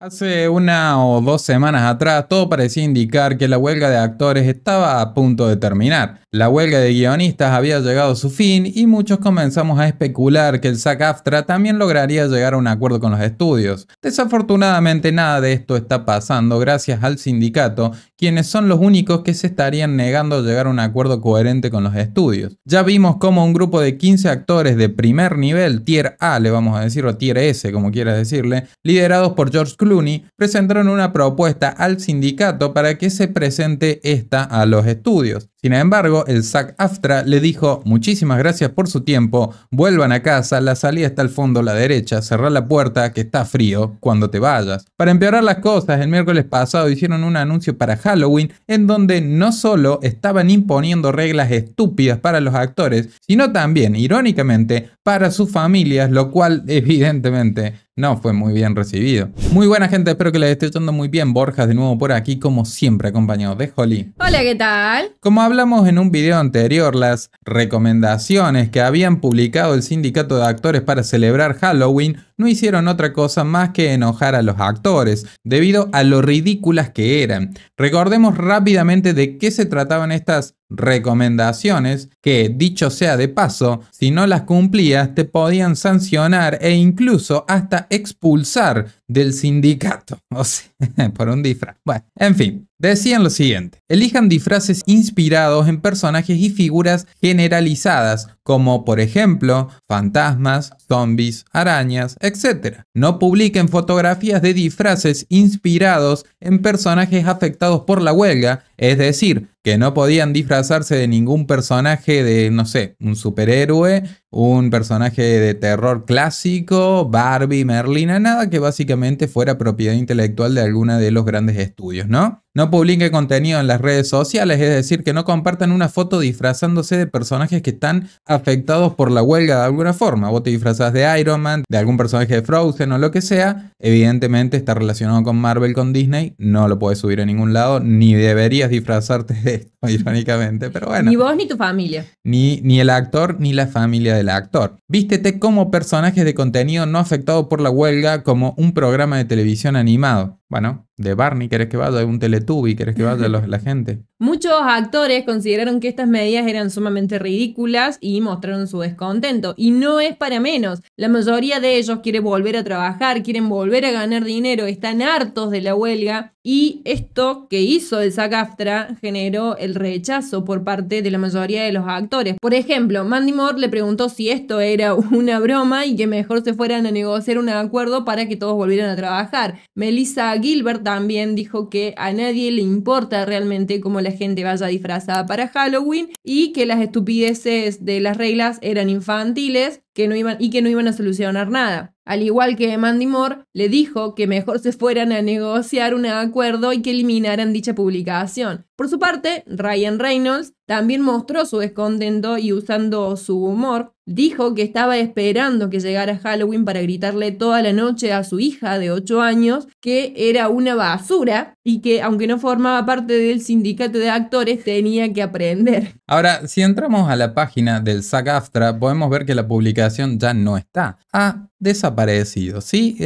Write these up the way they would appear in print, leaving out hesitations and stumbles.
Hace una o dos semanas atrás, todo parecía indicar que la huelga de actores estaba a punto de terminar. La huelga de guionistas había llegado a su fin y muchos comenzamos a especular que el SAG-AFTRA también lograría llegar a un acuerdo con los estudios. Desafortunadamente, nada de esto está pasando gracias al sindicato, quienes son los únicos que se estarían negando a llegar a un acuerdo coherente con los estudios. Ya vimos cómo un grupo de 15 actores de primer nivel, tier A le vamos a decir, o tier S como quieras decirle, liderados por George Clooney, presentaron una propuesta al sindicato para que se presente esta a los estudios. Sin embargo, el SAG-AFTRA le dijo: muchísimas gracias por su tiempo, vuelvan a casa, la salida está al fondo a la derecha, cerrá la puerta que está frío cuando te vayas. Para empeorar las cosas, el miércoles pasado hicieron un anuncio para Halloween en donde no solo estaban imponiendo reglas estúpidas para los actores, sino también, irónicamente, para sus familias, lo cual evidentemente no fue muy bien recibido. Muy buena gente, espero que les esté yendo muy bien. Borjas de nuevo por aquí, como siempre, acompañado de Holly. Hola, ¿qué tal? Como hablamos en un video anterior, las recomendaciones que habían publicado el sindicato de actores para celebrar Halloween no hicieron otra cosa más que enojar a los actores, debido a lo ridículas que eran. Recordemos rápidamente de qué se trataban estas recomendaciones, que, dicho sea de paso, si no las cumplías te podían sancionar e incluso hasta expulsar del sindicato, o sea, por un disfraz. Bueno, en fin, decían lo siguiente: elijan disfraces inspirados en personajes y figuras generalizadas, como por ejemplo fantasmas, zombies, arañas, etc. No publiquen fotografías de disfraces inspirados en personajes afectados por la huelga, es decir, que no podían disfrazarse de ningún personaje de, no sé, un superhéroe, un personaje de terror clásico, Barbie, Merlina, nada que básicamente fuera propiedad intelectual de alguna de los grandes estudios, ¿no? No publique contenido en las redes sociales, es decir, que no compartan una foto disfrazándose de personajes que están afectados por la huelga de alguna forma. Vos te disfrazás de Iron Man, de algún personaje de Frozen o lo que sea. Evidentemente está relacionado con Marvel, con Disney. No lo podés subir a ningún lado, ni deberías disfrazarte de esto, irónicamente, pero bueno. Ni vos ni tu familia. Ni el actor ni la familia del actor. Vístete como personajes de contenido no afectado por la huelga, como un programa de televisión animado. Bueno, de Barney, ¿querés que vaya? ¿Un Teletubby? ¿Querés que vaya la gente? Muchos actores consideraron que estas medidas eran sumamente ridículas y mostraron su descontento. Y no es para menos. La mayoría de ellos quiere volver a trabajar, quieren volver a ganar dinero, están hartos de la huelga. Y esto que hizo el SAG-AFTRA generó el rechazo por parte de la mayoría de los actores. Por ejemplo, Mandy Moore le preguntó si esto era una broma y que mejor se fueran a negociar un acuerdo para que todos volvieran a trabajar. Melissa Gilbert también dijo que a nadie le importa realmente cómo la gente vaya disfrazada para Halloween y que las estupideces de las reglas eran infantiles, que no iban a solucionar nada. Al igual que Mandy Moore, le dijo que mejor se fueran a negociar un acuerdo y que eliminaran dicha publicación. Por su parte, Ryan Reynolds también mostró su descontento y, usando su humor, dijo que estaba esperando que llegara Halloween para gritarle toda la noche a su hija de 8 años que era una basura y que, aunque no formaba parte del sindicato de actores, tenía que aprender. Ahora, si entramos a la página del SAG-AFTRA, podemos ver que la publicación ya no está. Ha desaparecido, ¿sí?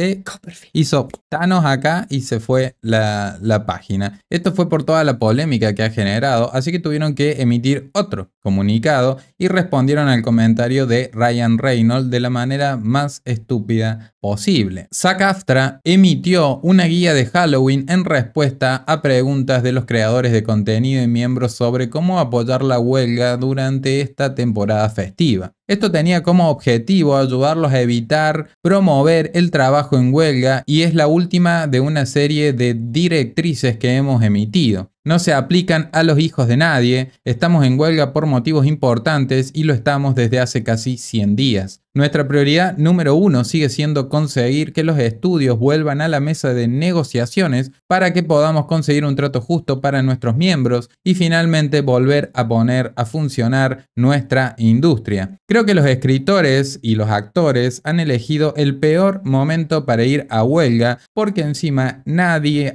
Hizo Thanos acá y se fue la página. Esto fue por toda la polémica que ha generado, así que tuvieron que emitir otro comunicado y respondieron al comentario de Ryan Reynolds de la manera más estúpida posible. SAG-AFTRA emitió una guía de Halloween en respuesta a preguntas de los creadores de contenido y miembros sobre cómo apoyar la huelga durante esta temporada festiva. Esto tenía como objetivo ayudarlos a evitar promover el trabajo en huelga y es la última de una serie de directrices que hemos emitido. No se aplican a los hijos de nadie, estamos en huelga por motivos importantes y lo estamos desde hace casi 100 días. Nuestra prioridad número uno sigue siendo conseguir que los estudios vuelvan a la mesa de negociaciones para que podamos conseguir un trato justo para nuestros miembros y finalmente volver a poner a funcionar nuestra industria. Creo que los escritores y los actores han elegido el peor momento para ir a huelga porque encima a nadie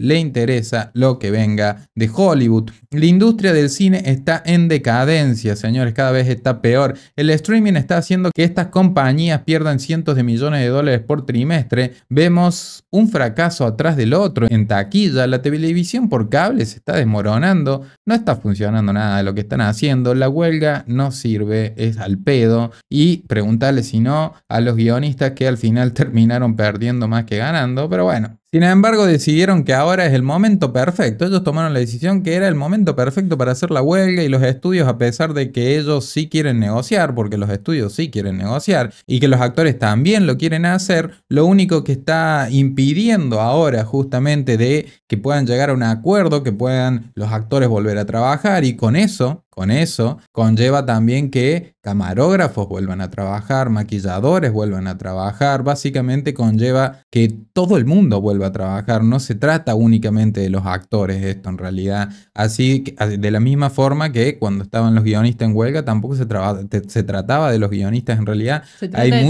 le interesa lo que venga de Hollywood. La industria del cine está en decadencia, señores, cada vez está peor. El streaming está haciendo que estas compañías pierdan cientos de millones de dólares por trimestre. Vemos un fracaso atrás del otro en taquilla. La televisión por cable se está desmoronando. No está funcionando nada de lo que están haciendo. La huelga no sirve, es al pedo. Y preguntarle si no a los guionistas, que al final terminaron perdiendo más que ganando. Pero bueno. Sin embargo, decidieron que ahora es el momento perfecto. Ellos tomaron la decisión que era el momento perfecto para hacer la huelga, y los estudios, a pesar de que ellos sí quieren negociar, porque los estudios sí quieren negociar y que los actores también lo quieren hacer, lo único que está impidiendo ahora justamente de que puedan llegar a un acuerdo, que puedan los actores volver a trabajar, y con eso conlleva también que camarógrafos vuelvan a trabajar, maquilladores vuelvan a trabajar, básicamente conlleva que todo el mundo vuelva a trabajar, no se trata únicamente de los actores esto en realidad. Así que, de la misma forma que cuando estaban los guionistas en huelga tampoco se trataba de los guionistas en realidad, hay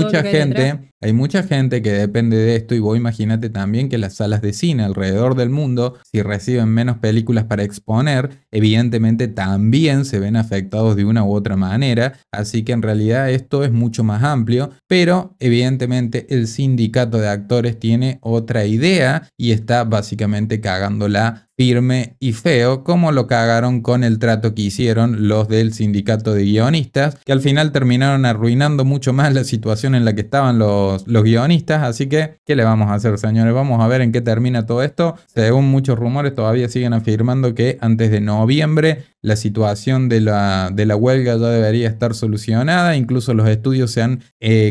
mucha gente que depende de esto. Y vos imagínate también que las salas de cine alrededor del mundo, si reciben menos películas para exponer, evidentemente también se ven afectados de una u otra manera. Así que en realidad esto es mucho más amplio, pero evidentemente el sindicato de actores tiene otra idea y está básicamente cagándola firme y feo, como lo cagaron con el trato que hicieron los del sindicato de guionistas, que al final terminaron arruinando mucho más la situación en la que estaban los guionistas. Así que, ¿qué le vamos a hacer, señores? Vamos a ver en qué termina todo esto. Según muchos rumores, todavía siguen afirmando que antes de noviembre la situación de la huelga ya debería estar solucionada. Incluso los estudios se han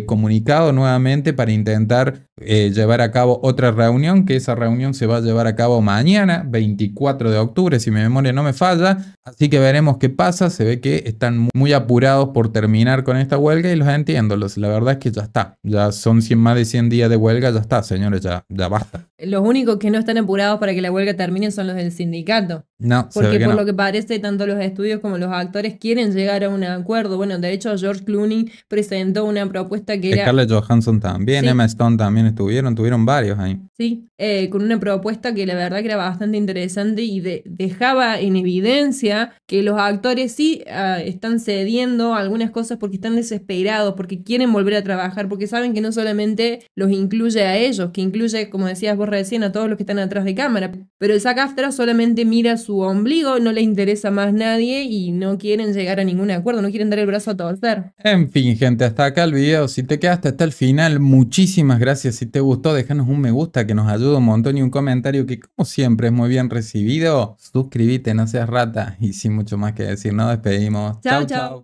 comunicado nuevamente para intentar llevar a cabo otra reunión, que esa reunión se va a llevar a cabo mañana, 24 de octubre, si mi memoria no me falla. Así que veremos qué pasa. Se ve que están muy apurados por terminar con esta huelga y los entiendo. La verdad es que ya está. Ya son más de 100 días de huelga. Ya está, señores. Ya basta. Los únicos que no están apurados para que la huelga termine son los del sindicato. No, porque por lo que parece, tanto los estudios como los actores quieren llegar a un acuerdo. Bueno, de hecho, George Clooney presentó una propuesta que era... Scarlett Johansson también, sí. Emma Stone también tuvieron varios ahí. Sí, con una propuesta que la verdad que era bastante interesante y dejaba en evidencia que los actores sí están cediendo algunas cosas porque están desesperados, porque quieren volver a trabajar, porque saben que no solamente los incluye a ellos, que incluye, como decías vos recién, a todos los que están atrás de cámara. Pero el SAG-AFTRA solamente mira su ombligo, no le interesa más nadie y no quieren llegar a ningún acuerdo, no quieren dar el brazo a torcer. En fin, gente, hasta acá el video. Si te quedaste hasta el final, muchísimas gracias. Si te gustó, déjanos un me gusta que nos ayuda un montón y un comentario que, como siempre, es muy bien recibido. Suscríbete, no seas rata. Y sin mucho más que decir, nos despedimos. Chau, chau.